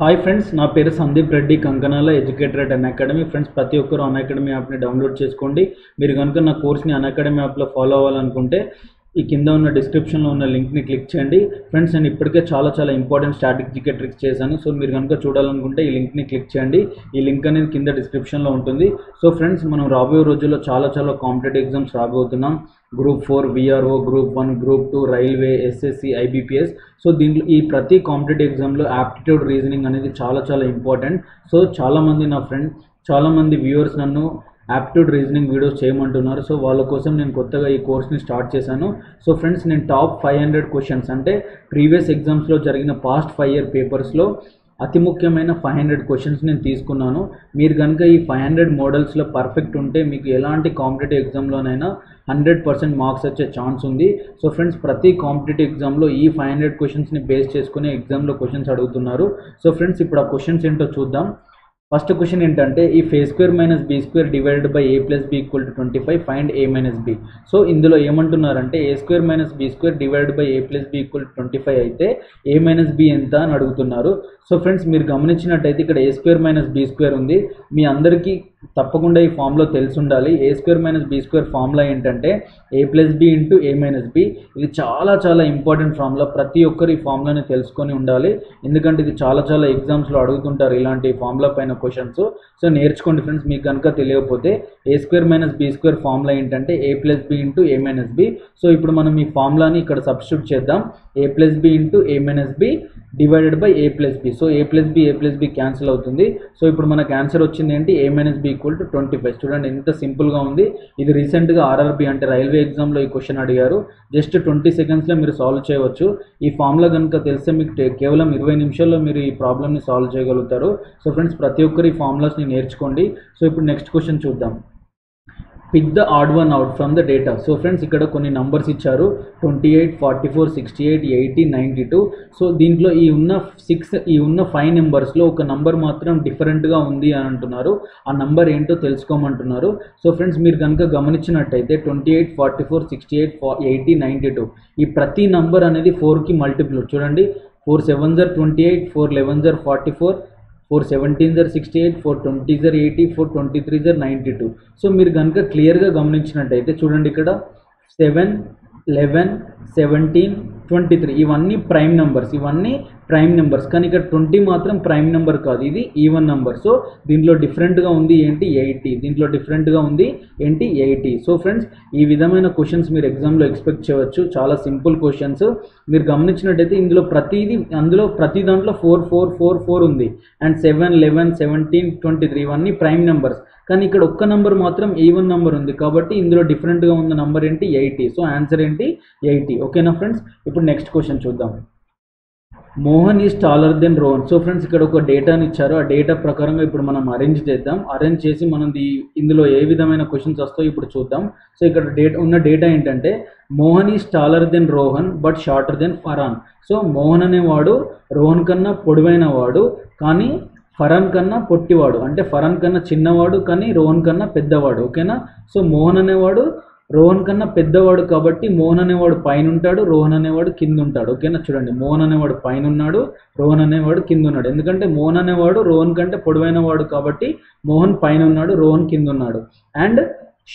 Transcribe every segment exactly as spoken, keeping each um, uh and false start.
High friends ना पेर Sandeep Reddy Kanganala educated अन academy friends प्रति ओक्करू अन अकाडमी ऐप नि डाउनलोड चेसुकोंडी मीरु गनुक ना कोर्स नि अन अकाडमी ऐप लो फॉलो अव्वालनुकुंटे ఈ కింద ఉన్న డిస్క్రిప్షన్లో ఉన్న లింక్ని క్లిక్ చేయండి ఫ్రెండ్స్. నేను ఇప్పటికే చాలా చాలా ఇంపార్టెంట్ స్ట్రాటజిక్ ట్రిక్స్ చేశాను. సో మీరు కనుక చూడాలనుకుంటే ఈ లింక్ని క్లిక్ చేయండి. ఈ లింక్ అనేది కింద డిస్క్రిప్షన్లో ఉంటుంది. సో ఫ్రెండ్స్, మనం రాబోయే రోజుల్లో చాలా చాలా కాంపిటేటివ్ ఎగ్జామ్స్ రాబోతున్నాం. Group four, VRO, group one, group two, railway, SSC, IBPS. So దీంట్లో ఈ ప్రతి కాంపిటేటివ్ ఎగ్జామ్లో యాప్టిట్యూడ్ రీజనింగ్ అనేది చాలా చాలా ఇంపార్టెంట్. సో చాలామంది నా ఫ్రెండ్ చాలామంది వ్యూవర్స్ నన్ను యాప్టిట్యూడ్ రీజనింగ్ వీడియోస్ చేయమంటున్నారు. సో వాళ్ళ కోసం నేను కొత్తగా ఈ కోర్స్ని స్టార్ట్ చేశాను. సో ఫ్రెండ్స్, నేను టాప్ ఫైవ్ హండ్రెడ్ క్వశ్చన్స్ అంటే ప్రీవియస్ ఎగ్జామ్స్లో జరిగిన పాస్ట్ ఫైవ్ ఇయర్ పేపర్స్లో అతి ముఖ్యమైన ఫైవ్ హండ్రెడ్ క్వశ్చన్స్ నేను తీసుకున్నాను. మీరు కనుక ఈ ఫైవ్ హండ్రెడ్ మోడల్స్లో పర్ఫెక్ట్ ఉంటే మీకు ఎలాంటి కాంపిటేటివ్ ఎగ్జామ్లోనైనా హండ్రెడ్ పర్సెంట్ మార్క్స్ వచ్చే ఛాన్స్ ఉంది. సో ఫ్రెండ్స్, ప్రతి కాంపిటేటివ్ ఎగ్జామ్లో ఈ ఫైవ్ హండ్రెడ్ క్వశ్చన్స్ని బేస్ చేసుకుని ఎగ్జామ్లో క్వశ్చన్స్ అడుగుతున్నారు. సో ఫ్రెండ్స్, ఇప్పుడు ఆ క్వశ్చన్స్ ఏంటో చూద్దాం. ఫస్ట్ క్వశ్చన్ ఏంటంటే, if A square minus B square divided by A plus B equal to twenty five find A minus B. So ఇందులో ఏమంటున్నారంటే A square minus B square divided by A plus B equal to twenty five అయితే A minus be ఎంత అని అడుగుతున్నారు. So friends, మీరు గమనించినట్టయితే ఇక్కడ A square minus B square ఉంది. మీ అందరికీ తప్పకుండా ఈ ఫామ్లో తెలిసి ఉండాలి. A square minus B square formula ఏంటంటే A plus B into A minus B. ఇది చాలా చాలా ఇంపార్టెంట్ ఫార్ములా. ప్రతి ఒక్కరు ఈ ఫార్ములాని తెలుసుకొని ఉండాలి, ఎందుకంటే ఇది చాలా చాలా ఎగ్జామ్స్లో అడుగుతుంటారు ఇలాంటి ఫార్ములా పైన క్వశ్చన్స్. సో నేర్చుకోండి ఫ్రెండ్స్, మీకు కనుక తెలియకపోతే. A square minus B square formula ఏంటంటే A plus B into A minus B. So ఇప్పుడు మనం ఈ ఫార్ములాని ఇక్కడ సబ్స్టిట్యూట్ చేద్దాం. A plus B into A minus B divided by A plus B. So A plus B A plus B cancel అవుతుంది. So ఇప్పుడు మనకు ఆన్సర్ వచ్చింది ఏంటి, A minus B equal to twenty five. చూడండి ఎంత సింపుల్గా ఉంది. ఇది రీసెంట్గా ఆర్ఆర్బీ అంటే రైల్వే ఎగ్జామ్లో ఈ క్వశ్చన్ అడిగారు. జస్ట్ ట్వంటీ సెకండ్స్లో మీరు సాల్వ్ చేయవచ్చు. ఈ ఫామ్లో కనుక తెలిస్తే మీకు కేవలం ఇరవై నిమిషాల్లో మీరు ఈ ప్రాబ్లమ్ని సాల్వ్ చేయగలుగుతారు. సో ఫ్రెండ్స్, ప్రతి ఒక్కరు ఈ ఫార్ములాస్ని నేర్చుకోండి. సో ఇప్పుడు నెక్స్ట్ క్వశ్చన్ చూద్దాం. Pick the odd one out from the data. So friends, ఇక్కడ కొన్ని నంబర్స్ ఇచ్చారు, twenty eight, forty four, sixty eight, eighty, ninety two. So దీంట్లో ఈ ఉన్న సిక్స్ ఈ ఉన్న ఫైవ్ నెంబర్స్లో ఒక నంబర్ మాత్రం డిఫరెంట్గా ఉంది అని అంటున్నారు. ఆ నంబర్ ఏంటో తెలుసుకోమంటున్నారు. సో ఫ్రెండ్స్, మీరు కనుక గమనించినట్టయితే twenty eight, forty four, sixty eight, eighty, ninety two ఈ ప్రతి నంబర్ అనేది ఫోర్కి మల్టిపుల్. చూడండి, ఫోర్ సెవెన్ జర్ ట్వంటీ ఎయిట్, ఫోర్ లెవెన్ జర్ ఫార్టీ ఫోర్, ఫోర్ సెవెంటీన్ జర్ సిక్స్టీ ఎయిట్, ఫోర్ ట్వంటీ జర్ ఎయిటీ, ఫోర్ ట్వంటీ త్రీ జర్ నైంటీ టూ. సో మీరు కనుక క్లియర్గా గమనించినట్టయితే చూడండి, ఇక్కడ seven, eleven, seventeen, twenty three ఇవన్నీ ప్రైమ్ నెంబర్స్ ఇవన్నీ ప్రైమ్ నెంబర్స్ కానీ ఇక్కడ ట్వంటీ మాత్రం ప్రైమ్ నెంబర్ కాదు, ఇది ఈవెన్ నెంబర్. సో దీంట్లో డిఫరెంట్గా ఉంది ఏంటి ఎయిటీ, దీంట్లో డిఫరెంట్గా ఉంది ఏంటి ఎయిటీ. సో ఫ్రెండ్స్, ఈ విధమైన క్వశ్చన్స్ మీరు ఎగ్జామ్లో ఎక్స్పెక్ట్ చేయవచ్చు. చాలా సింపుల్ క్వశ్చన్స్. మీరు గమనించినట్టయితే ఇందులో ప్రతిదీ అందులో ప్రతి దాంట్లో ఫోర్ ఫోర్ ఫోర్ ఫోర్ ఉంది. And seven, eleven, seventeen, twenty three ఇవన్నీ ప్రైమ్ నెంబర్స్ కానీ ఇక్కడ ఒక్క నెంబర్ మాత్రం ఈవెన్ నెంబర్ ఉంది. కాబట్టి ఇందులో డిఫరెంట్గా ఉన్న నెంబర్ ఏంటి ఎయిటీ. సో ఆన్సర్ ఏంటి ఎయిటీ. ఓకేనా ఫ్రెండ్స్, ఇప్పుడు నెక్స్ట్ క్వశ్చన్ చూద్దాం. Mohan is taller than Rohan. So friends, ఇక్కడ ఒక డేటాని ఇచ్చారు. ఆ డేటా ప్రకారంగా ఇప్పుడు మనం అరేంజ్ చేద్దాం. అరేంజ్ చేసి మనం ఇందులో ఏ విధమైన క్వశ్చన్స్ వస్తాయో ఇప్పుడు చూద్దాం. సో ఇక్కడ డేటా ఉన్న డేటా ఏంటంటే Mohan is taller than Rohan but shorter than Farhan. So Mohan అనేవాడు రోహన్ కన్నా పొడవైన వాడు కానీ ఫరాన్ కన్నా పొట్టివాడు. అంటే ఫరాన్ కన్నా చిన్నవాడు కానీ రోహన్ కన్నా పెద్దవాడు. ఓకేనా. సో మోహన్ అనేవాడు రోహన్ కన్నా పెద్దవాడు కాబట్టి మోహన్ అనేవాడు పైన ఉంటాడు, రోహన్ అనేవాడు కింద ఉంటాడు. ఓకేనా. చూడండి, మోహన్ అనేవాడు పైన ఉన్నాడు, రోహన్ అనేవాడు కింద ఉన్నాడు. ఎందుకంటే మోహన్ అనేవాడు రోహన్ కంటే పొడవైన వాడు కాబట్టి మోహన్ పైన ఉన్నాడు, రోహన్ కింద ఉన్నాడు. And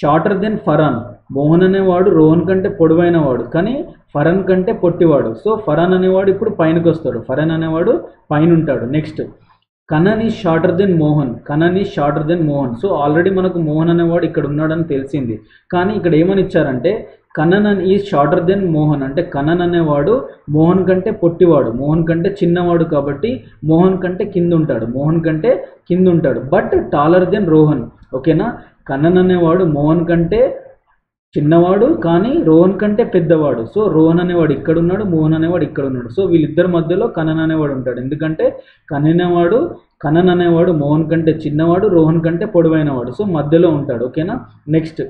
shorter than Farhan, Mohan అనేవాడు రోహన్ కంటే పొడవైన వాడు కానీ ఫరాన్ కంటే పొట్టివాడు. సో ఫరాన్ అనేవాడు ఇప్పుడు పైనకి వస్తాడు, ఫరాన్ అనేవాడు పైన ఉంటాడు. Next Kanan is shorter than Mohan. Kanan is shorter than Mohan. So already మనకు మోహన్ అనేవాడు ఇక్కడ ఉన్నాడని తెలిసింది. కానీ ఇక్కడ ఏమని ఇచ్చారంటే కనన్ అని ఈజ్ షార్టర్ దెన్ మోహన్. అంటే కనన్ అనేవాడు మోహన్ కంటే పొట్టివాడు, మోహన్ కంటే చిన్నవాడు కాబట్టి మోహన్ కంటే కింద ఉంటాడు, మోహన్ కంటే కింద ఉంటాడు. But taller than Rohan. ఓకేనా. కనన్ అనేవాడు మోహన్ కంటే చిన్నవాడు కానీ రోహన్ కంటే పెద్దవాడు. సో రోహన్ అనేవాడు ఇక్కడ ఉన్నాడు, మోహన్ అనేవాడు ఇక్కడ ఉన్నాడు. సో వీళ్ళిద్దరి మధ్యలో కనన్ అనేవాడు ఉంటాడు. ఎందుకంటే కననేవాడు కనన్ అనేవాడు మోహన్ కంటే చిన్నవాడు, రోహన్ కంటే పొడవైనవాడు. సో మధ్యలో ఉంటాడు. ఓకేనా. Next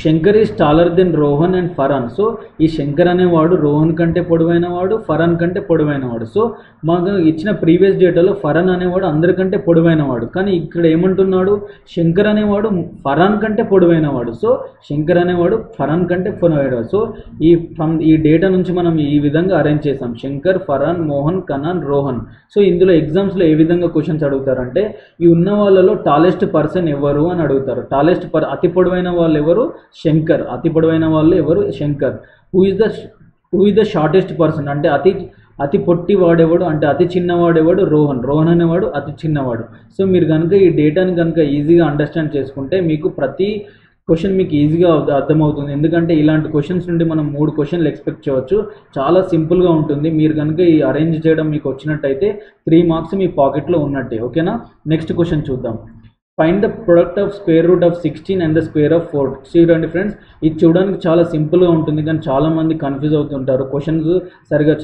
Shankar is taller than Rohan and Farhan. So ఈ శంకర్ అనేవాడు రోహన్ కంటే పొడవైన వాడు, ఫరాన్ కంటే పొడవైన వాడు. సో మాకు ఇచ్చిన ప్రీవియస్ డేటాలో ఫరాన్ అనేవాడు అందరికంటే పొడవైన వాడు, కానీ ఇక్కడ ఏమంటున్నాడు, శంకర్ అనేవాడు ఫరాన్ కంటే పొడవైన వాడు. సో శంకర్ అనేవాడు ఫరాన్ కంటే పొడవైనవాడు. సో ఈ ఫ్రమ్ ఈ డేటా నుంచి మనం ఈ విధంగా అరేంజ్ చేసాం, శంకర్, ఫరాన్, మోహన్, కన్నాన్, రోహన్. సో ఇందులో ఎగ్జామ్స్లో ఏ విధంగా క్వశ్చన్స్ అడుగుతారంటే, ఈ ఉన్న వాళ్ళలో టాలెస్ట్ పర్సన్ ఎవరు అని అడుగుతారు. టాలెస్ట్ పర్ అతి పొడవైన వాళ్ళు ఎవరు, శంకర్. అతి పొడవైన వాళ్ళు ఎవరు, Shankar. Who is the who is the shortest person అంటే అతి అతి పొట్టి వాడేవాడు అంటే అతి చిన్నవాడేవాడు రోహన్. రోహన్ అనేవాడు అతి చిన్నవాడు. సో మీరు కనుక ఈ డేటాని కనుక ఈజీగా అండర్స్టాండ్ చేసుకుంటే మీకు ప్రతి క్వశ్చన్ మీకు ఈజీగా అర్థమవుతుంది. ఎందుకంటే ఇలాంటి క్వశ్చన్స్ నుండి మనం మూడు క్వశ్చన్లు ఎక్స్పెక్ట్ చేయవచ్చు. చాలా సింపుల్గా ఉంటుంది. మీరు కనుక ఈ అరేంజ్ చేయడం మీకు వచ్చినట్టయితే త్రీ మార్క్స్ మీ పాకెట్లో ఉన్నట్టే. ఓకేనా, నెక్స్ట్ క్వశ్చన్ చూద్దాం. Find the product of square root of sixteen and the square of four. చూడండి ఫ్రెండ్స్, ఇది చూడడానికి చాలా సింపుల్గా ఉంటుంది, కానీ చాలామంది కన్ఫ్యూజ్ అవుతుంటారు. క్వశ్చన్స్ సరిగా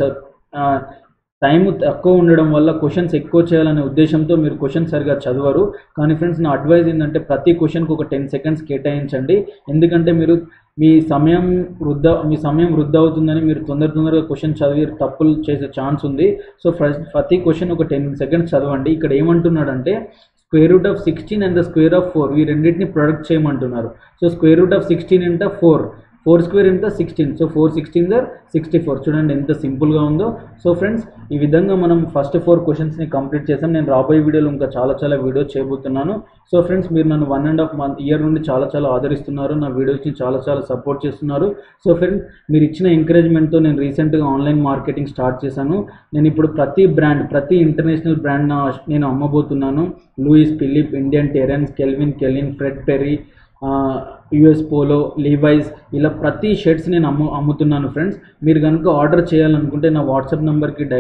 టైం తక్కువ ఉండడం వల్ల క్వశ్చన్స్ ఎక్కువ చేయాలనే ఉద్దేశంతో మీరు క్వశ్చన్స్ సరిగా చదవరు. కానీ ఫ్రెండ్స్, నా అడ్వైజ్ ఏంటంటే ప్రతి క్వశ్చన్కి ఒక టెన్ సెకండ్స్ కేటాయించండి. ఎందుకంటే మీరు మీ సమయం వృద్ధ మీ సమయం వృద్ధి అవుతుందని మీరు తొందర తొందరగా క్వశ్చన్ చదివి తప్పులు చేసే ఛాన్స్ ఉంది. సో ప్రతి క్వశ్చన్ ఒక టెన్ సెకండ్స్ చదవండి. ఇక్కడ ఏమంటున్నాడంటే square root of sixteen and the square of four, ఈ రెండింటిని ప్రొడక్ట్ చేయమంటున్నారు. So square root of sixteen into four, four square into sixteen, so four sixteen there sixty four. చూడండి ఎంత సింపుల్గా ఉందో. సో ఫ్రెండ్స్, ఈ విధంగా మనం ఫస్ట్ ఫోర్ క్వశ్చన్స్ని కంప్లీట్ చేసాం. నేను రాబోయే వీడియోలో ఇంకా చాలా చాలా వీడియోస్ చేయబోతున్నాను. సో ఫ్రెండ్స్, మీరు నన్ను one and half month year నుండి చాలా చాలా ఆదరిస్తున్నారు, నా వీడియోస్ని చాలా చాలా సపోర్ట్ చేస్తున్నారు. సో ఫ్రెండ్స్, మీరు ఇచ్చిన ఎంకరేజ్మెంట్తో నేను రీసెంట్గా ఆన్లైన్ మార్కెటింగ్ స్టార్ట్ చేశాను. నేను ఇప్పుడు ప్రతి బ్రాండ్, ప్రతి ఇంటర్నేషనల్ బ్రాండ్ నేను అమ్మబోతున్నాను. Louis Philippe, Indian Terrain, Calvin Klein, Fred Perry, US Polo, Levi's, ఇలా ప్రతి షర్ట్స్ నేను అమ్ము అమ్ముతున్నాను ఫ్రెండ్స్. మీరు కనుక ఆర్డర్ చేయాలనుకుంటే నా వాట్సాప్ నెంబర్కి డై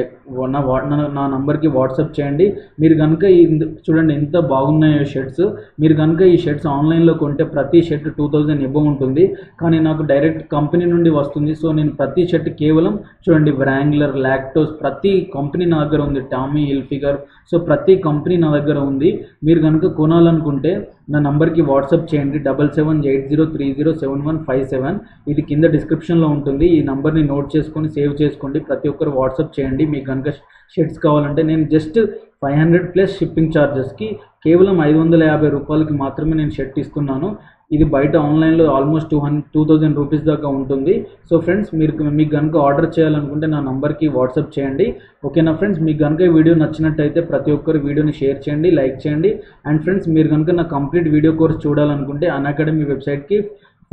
నా వా నా నెంబర్కి వాట్సాప్ చేయండి. మీరు కనుక ఈ చూడండి ఎంత బాగున్నాయో షర్ట్స్. మీరు కనుక ఈ షర్ట్స్ ఆన్లైన్లో కొంటే ప్రతి షర్ట్ టూ థౌజండ్ ఇవ్వవు ఉంటుంది, కానీ నాకు డైరెక్ట్ కంపెనీ నుండి వస్తుంది. సో నేను ప్రతి షర్ట్ కేవలం చూడండి వ్రాంగ్లర్, లాక్టోస్, ప్రతి కంపెనీ నా దగ్గర ఉంది, టామీ హిల్ఫిగర్, సో ప్రతి కంపెనీ నా దగ్గర ఉంది. మీరు కనుక కొనాలనుకుంటే నా నెంబర్కి వాట్సాప్ చేయండి, double seven eight zero three zero seven one five seven. ఇది కింద డిస్క్రిప్షన్లో ఉంటుంది. ఈ నెంబర్ని నోట్ చేసుకొని సేవ్ చేసుకోండి. ప్రతి ఒక్కరు వాట్సాప్ చేయండి. మీకు కనుక షర్ట్స్ కావాలంటే నేను just five hundred plus shipping ఛార్జెస్కి కేవలం ఐదు వందల యాభై రూపాయలకి మాత్రమే నేను షర్ట్ ఇస్తున్నాను. ఇది బయట ఆన్లైన్లో almost two hundred two thousand rupees దాకా ఉంటుంది. సో ఫ్రెండ్స్, మీరు మీకు కనుక ఆర్డర్ చేయాలనుకుంటే నా నెంబర్కి వాట్సాప్ చేయండి. ఓకేనా ఫ్రెండ్స్, మీకు కనుక ఈ వీడియో నచ్చినట్టయితే ప్రతి ఒక్కరు వీడియోని షేర్ చేయండి, లైక్ చేయండి. అండ్ ఫ్రెండ్స్, మీరు కనుక నా కంప్లీట్ వీడియో కోర్స్ చూడాలనుకుంటే అన్అకాడమీ వెబ్సైట్కి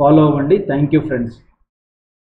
ఫాలో అవ్వండి. Thank you friends.